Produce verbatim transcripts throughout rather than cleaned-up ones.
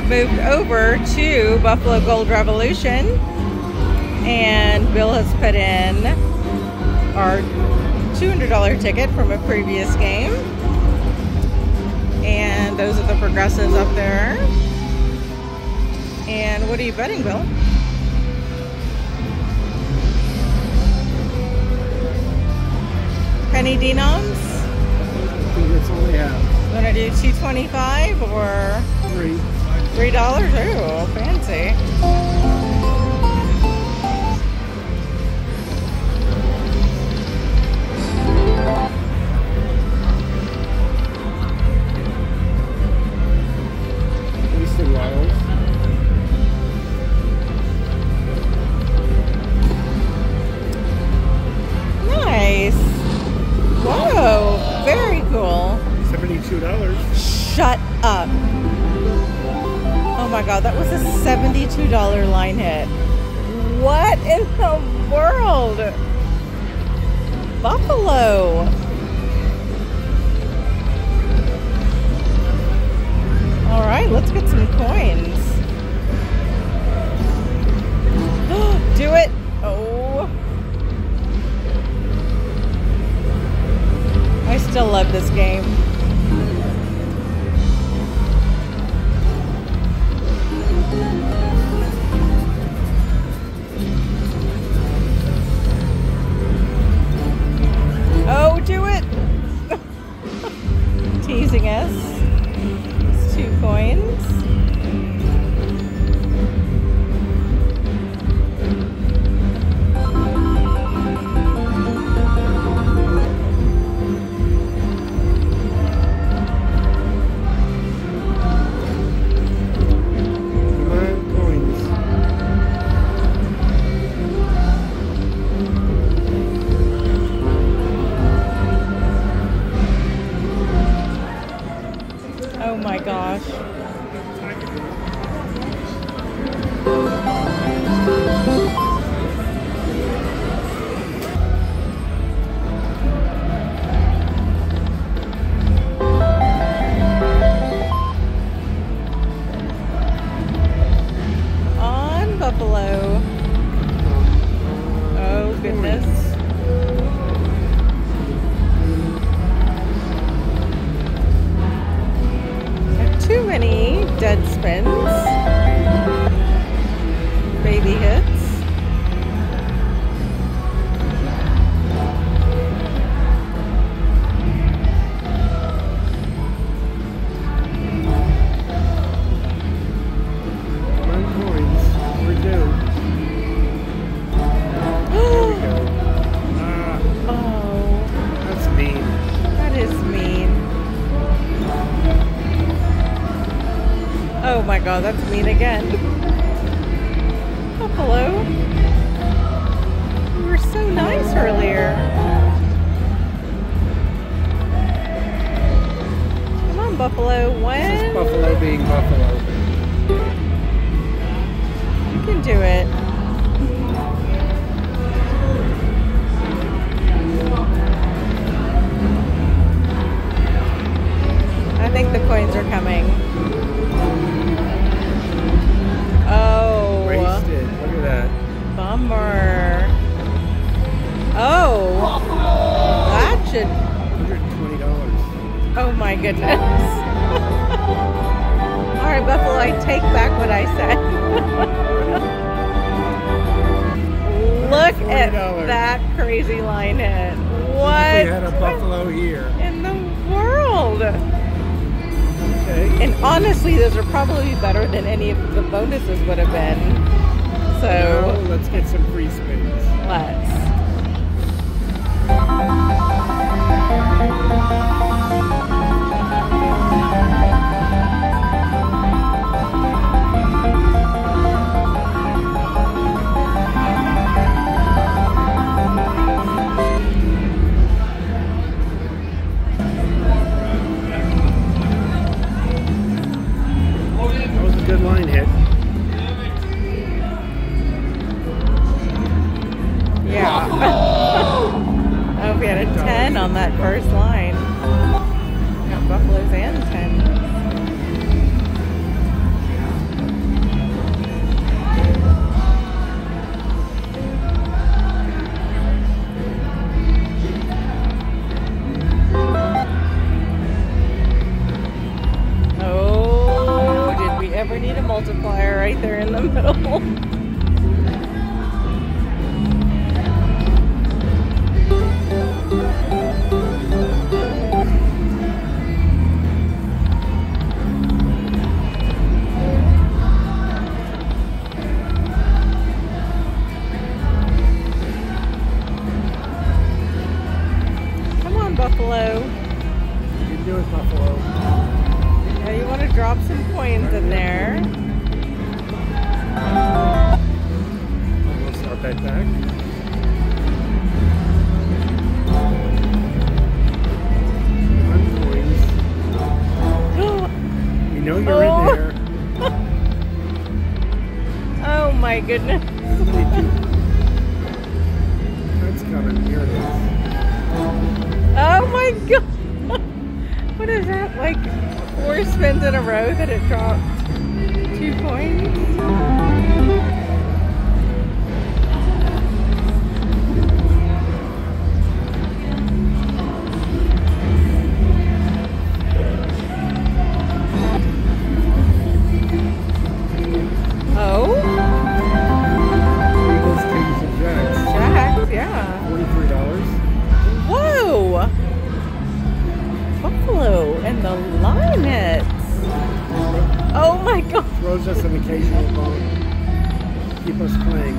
have moved over to Buffalo Gold Revolution, and Bill has put in our two hundred dollar ticket from a previous game. And those are the progressives up there. And what are you betting, Bill? Penny denoms? I think that's all they have. Want to do two twenty-five or? Three. Three dollars? Ooh, fancy. seventy-two dollars. Shut up. Oh my god, that was a seventy-two dollar line hit. What in the world? Buffalo. Alright, let's get some coins. Do it. Oh. I still love this game. Oh, do it! Teasing us. It's two coins. Oh my gosh. On Buffalo. Oh goodness. Too many dead spins, baby hits. One coins, we're due. There we go. Ah, oh, that's mean. That is mean. Oh my god, that's mean again. Oh, hello. You were so nice earlier. Come on, Buffalo. When? This is Buffalo being Buffalo. You can do it. I think the coins are coming. Bummer. Oh, that should. one hundred twenty dollars. Oh my goodness. All right, Buffalo, I take back what I said. Look at that crazy line hit. What? We had a Buffalo here. In the world. Okay. And honestly, those are probably better than any of the bonuses would have been. So now let's get some free spins. Let's. That was a good line hit. multiplier right there in the middle. Buffalo. You can do it, Buffalo. Yeah, you want to drop some coins in there. We'll start that back. Coins. You know you're oh. in there. Oh my goodness. That's coming. Here it is. Oh my god! What is that? Like four spins in a row that it dropped two coins? The lineets. Oh my god. Throws us an occasional bone. Keep us playing.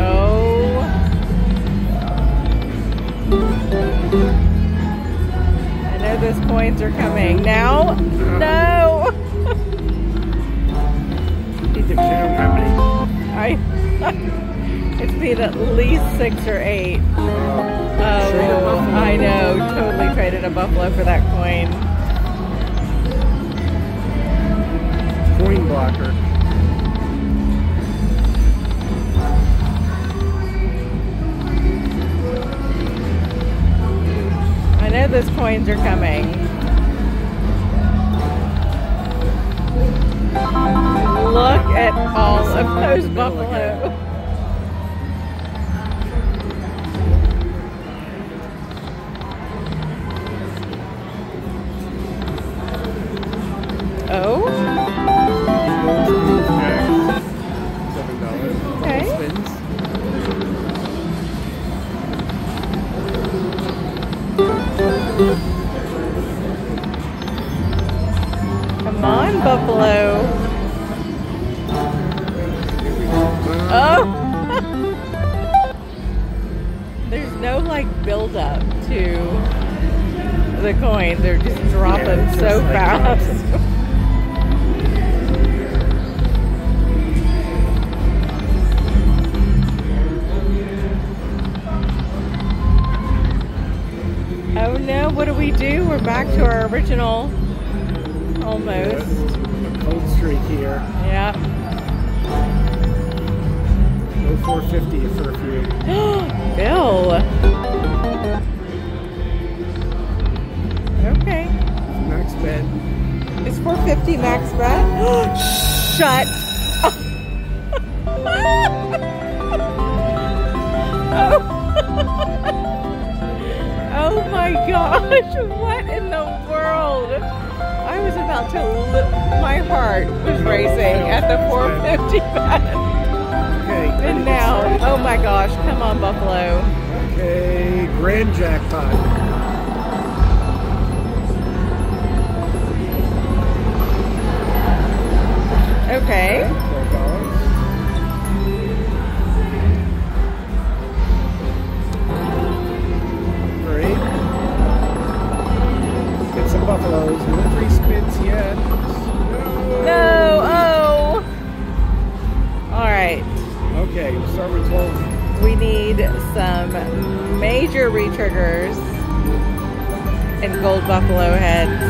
Oh. I know those coins are coming. Now? No. Need to count how many. It's been at least six or eight. Oh, I know. Totally traded a buffalo for that coin. Coin blocker. I know those coins are coming. Look at all of those buffalo. Oh? seven dollars. Okay. Come on, buffalo. Oh! There's no like build up to the coins, they're just dropping yeah, just so like fast. Oh no, what do we do? We're back to our original almost. A cold streak here. Yeah. four fifty for a few. Bill. Okay. Max bet. Is four fifty max bet? Shut up. Oh. Oh my gosh. What in the world? I was about to look. My heart was racing at the four fifty bet. And now, oh my gosh, come on, Buffalo. Okay, grand jackpot. Okay. Great. Get some buffaloes. No three spins yet. No, oh. All right. Okay, we'll start with twelve. We need some major re-triggers and gold buffalo heads.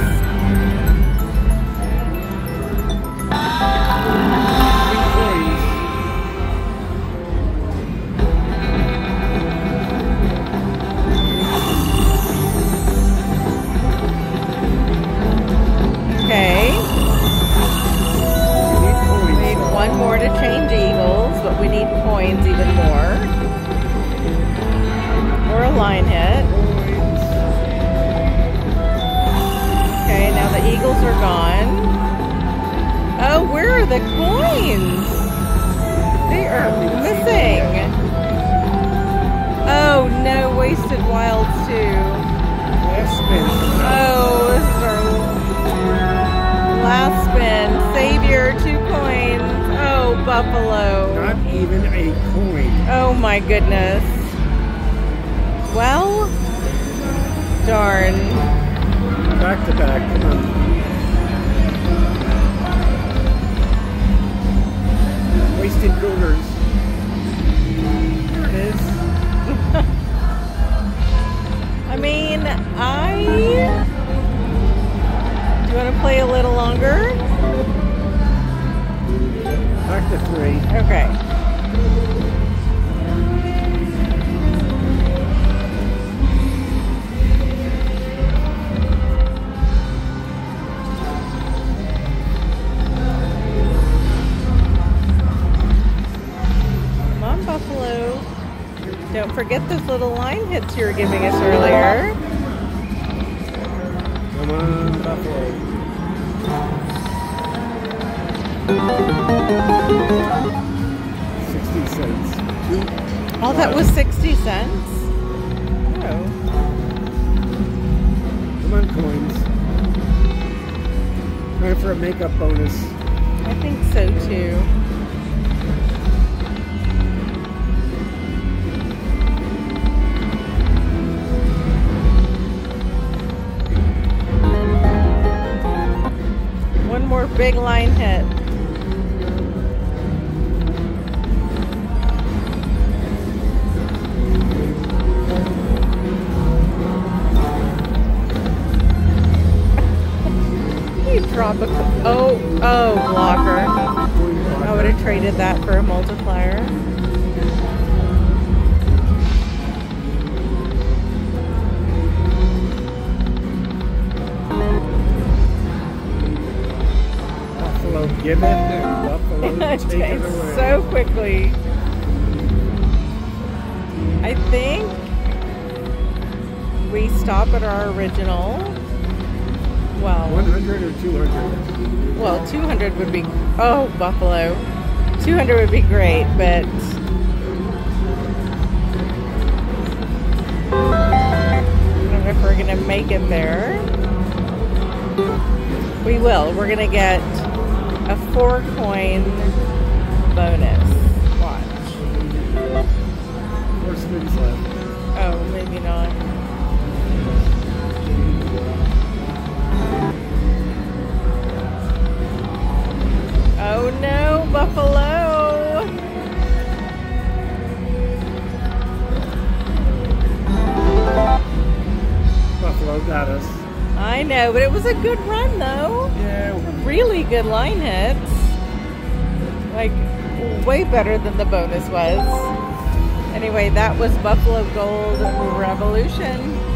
Okay. We need one more to change eagles, but we need coins even more. mines. They are missing. Oh no, wasted wilds too. Oh, this is our last spin. Savior, two coins. Oh, Buffalo. Not even a coin. Oh my goodness. Well, darn. Back to back. Come on. Wasted rulers. There it is. I mean, I... Do you want to play a little longer? Back to three. Okay. Don't forget those little line hits you were giving us earlier. Come on, Buffalo. sixty cents. Oh, that was sixty cents? Oh. Come on, coins. Time for a makeup bonus. I think so, too. Big line hit. You drop a... Oh, oh, blocker. I would have traded that for a multiplier. Give it to Buffalo. It changed so quickly. I think we stop at our original. Well, one hundred or two hundred? Well, two hundred would be... Oh, Buffalo. two hundred would be great, but... I don't know if we're going to make it there. We will. We're going to get... a four coin bonus. Watch. Four spins left. Oh, maybe not. Oh no, Buffalo! Buffalo got us. I know, but it was a good run though. Yeah. Really good line hits. Like, way better than the bonus was. Anyway, that was Buffalo Gold Revolution.